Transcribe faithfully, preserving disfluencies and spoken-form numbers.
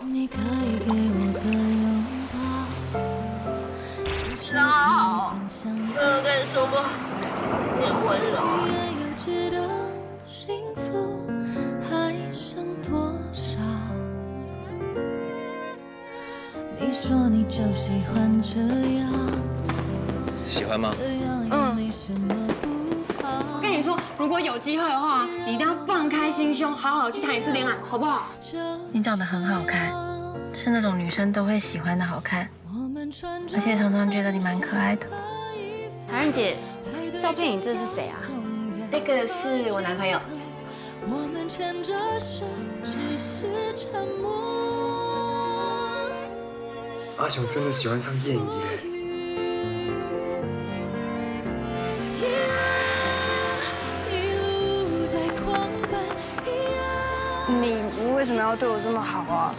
大家好，我跟你说过，你很温柔。喜欢吗？嗯。 你说，如果有机会的话，你一定要放开心胸，好好去谈一次恋爱，好不好？你长得很好看，是那种女生都会喜欢的好看，而且常常觉得你蛮可爱的。海润姐，照片你这是谁啊？那个是我男朋友。阿雄真的喜欢上燕姨。 你为什么要对我这么好啊？